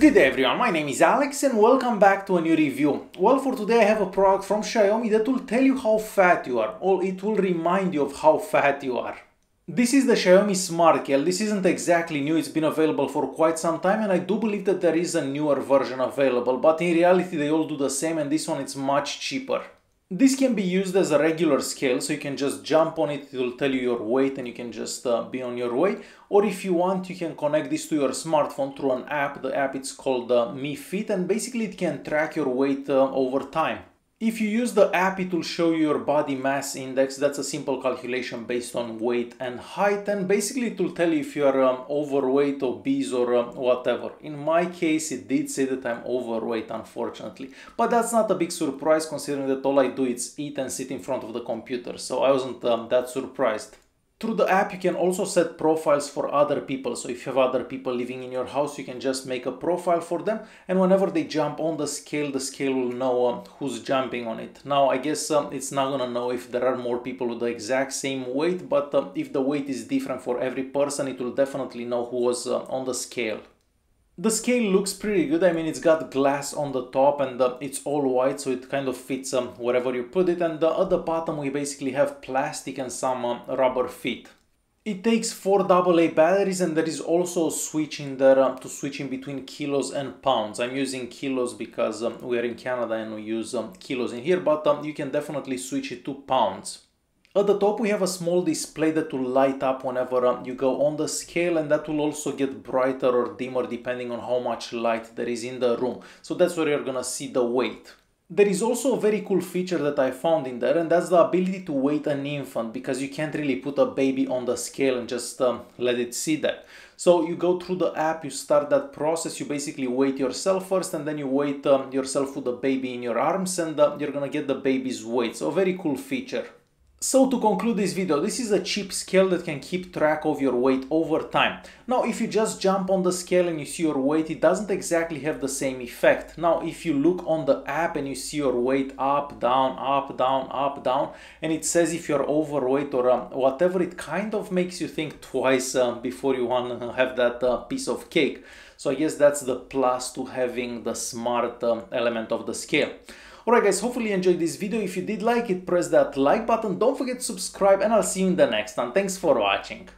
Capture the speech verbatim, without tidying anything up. Good day everyone, my name is Alex and welcome back to a new review. Well, for today I have a product from Xiaomi that will tell you how fat you are, or it will remind you of how fat you are. This is the Xiaomi Smart Scale. This isn't exactly new, it's been available for quite some time and I do believe that there is a newer version available, but in reality they all do the same and this one it's much cheaper. This can be used as a regular scale, so you can just jump on it, it will tell you your weight and you can just uh, be on your way. Or if you want, you can connect this to your smartphone through an app. The app is called uh, Mi Fit and basically it can track your weight uh, over time. If you use the app, it will show you your body mass index. That's a simple calculation based on weight and height, and basically it will tell you if you are um, overweight, obese or um, whatever. In my case, it did say that I'm overweight, unfortunately, but that's not a big surprise considering that all I do is eat and sit in front of the computer, so I wasn't um, that surprised. Through the app, you can also set profiles for other people. So if you have other people living in your house, you can just make a profile for them. And whenever they jump on the scale, the scale will know um, who's jumping on it. Now, I guess um, it's not gonna know if there are more people with the exact same weight, but um, if the weight is different for every person, it will definitely know who was uh, on the scale. The scale looks pretty good. I mean, it's got glass on the top and uh, it's all white, so it kind of fits um, wherever you put it. And uh, at the bottom, we basically have plastic and some um, rubber feet. It takes four double A batteries and there is also a switch in there um, to switch in between kilos and pounds. I'm using kilos because um, we are in Canada and we use um, kilos in here, but um, you can definitely switch it to pounds. At the top we have a small display that will light up whenever um, you go on the scale, and that will also get brighter or dimmer depending on how much light there is in the room. So that's where you're gonna see the weight. There is also a very cool feature that I found in there, and that's the ability to weight an infant, because you can't really put a baby on the scale and just um, let it see that. So you go through the app, you start that process, you basically weight yourself first and then you weight um, yourself with the baby in your arms, and uh, you're gonna get the baby's weight. So a very cool feature. So to conclude this video, this is a cheap scale that can keep track of your weight over time. Now, if you just jump on the scale and you see your weight, it doesn't exactly have the same effect. Now, if you look on the app and you see your weight up, down, up, down, up, down, and it says if you're overweight or um, whatever, it kind of makes you think twice uh, before you want to have that uh, piece of cake. So I guess that's the plus to having the smart um, element of the scale. Alright guys, hopefully you enjoyed this video. If you did like it, press that like button, don't forget to subscribe, and I'll see you in the next one. Thanks for watching.